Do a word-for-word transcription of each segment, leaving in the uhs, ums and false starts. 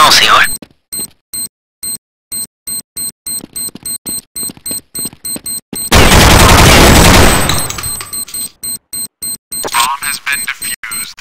small sealer. Bomb has been defused.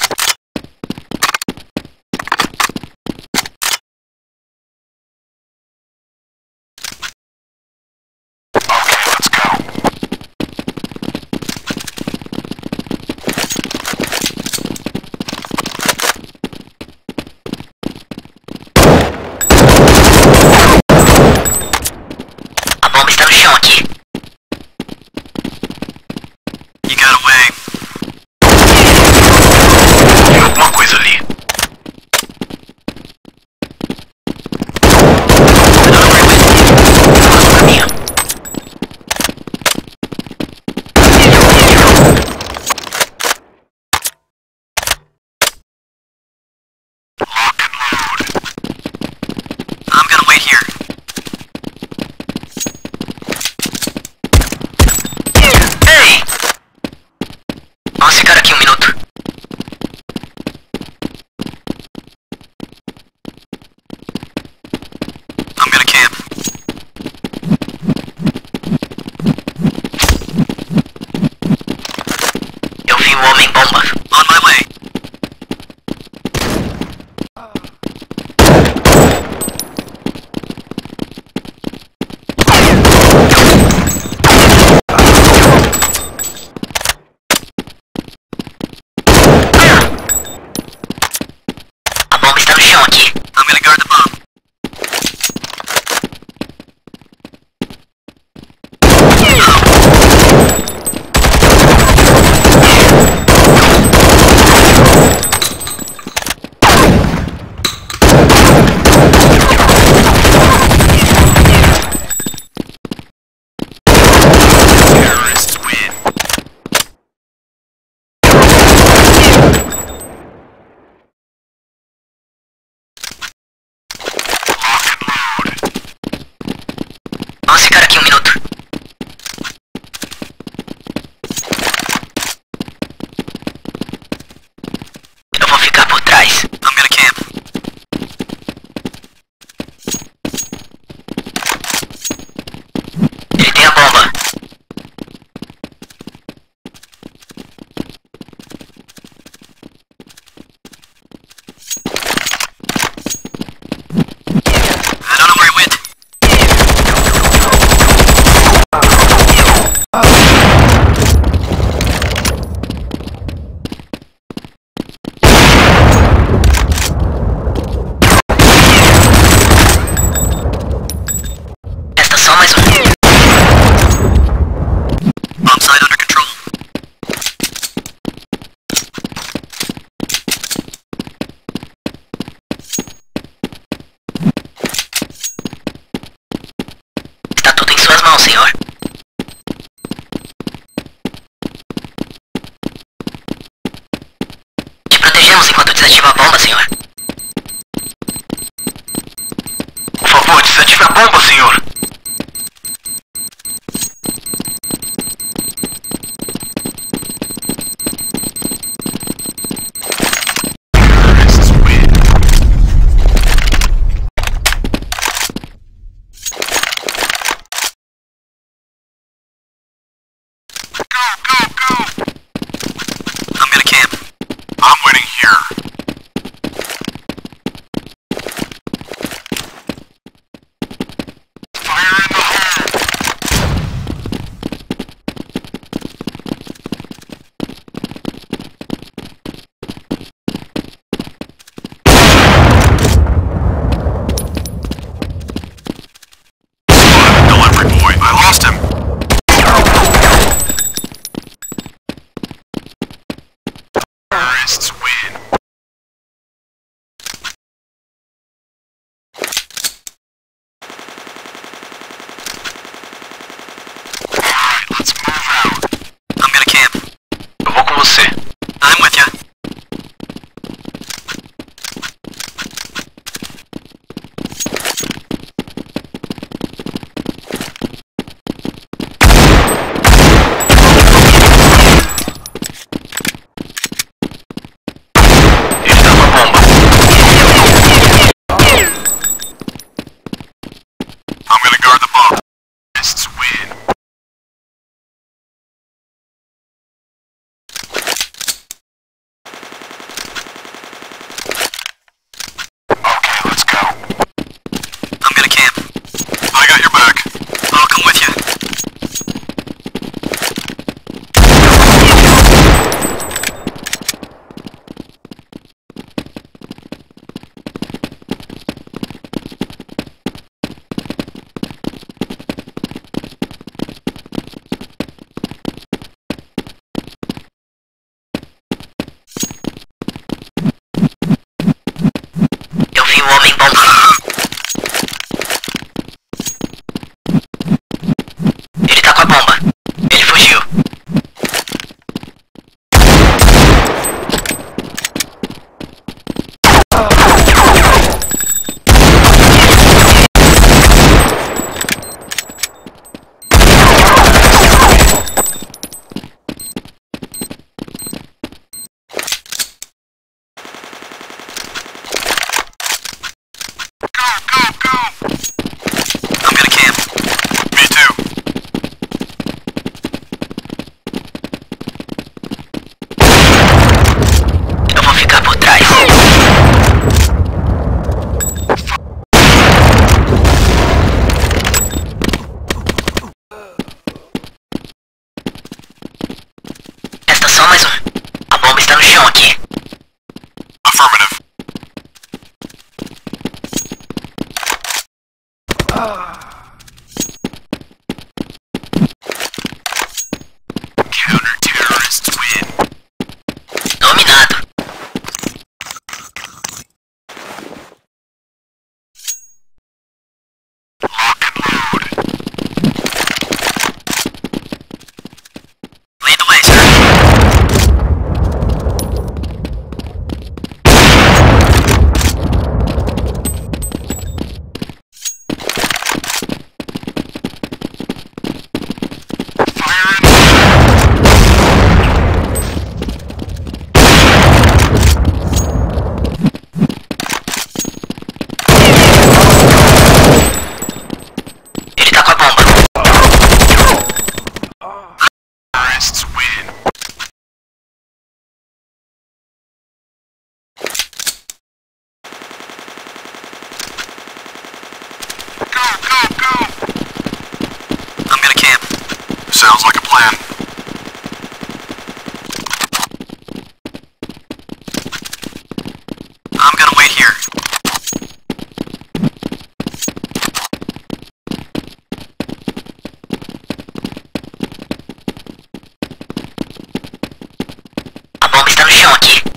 Aqui.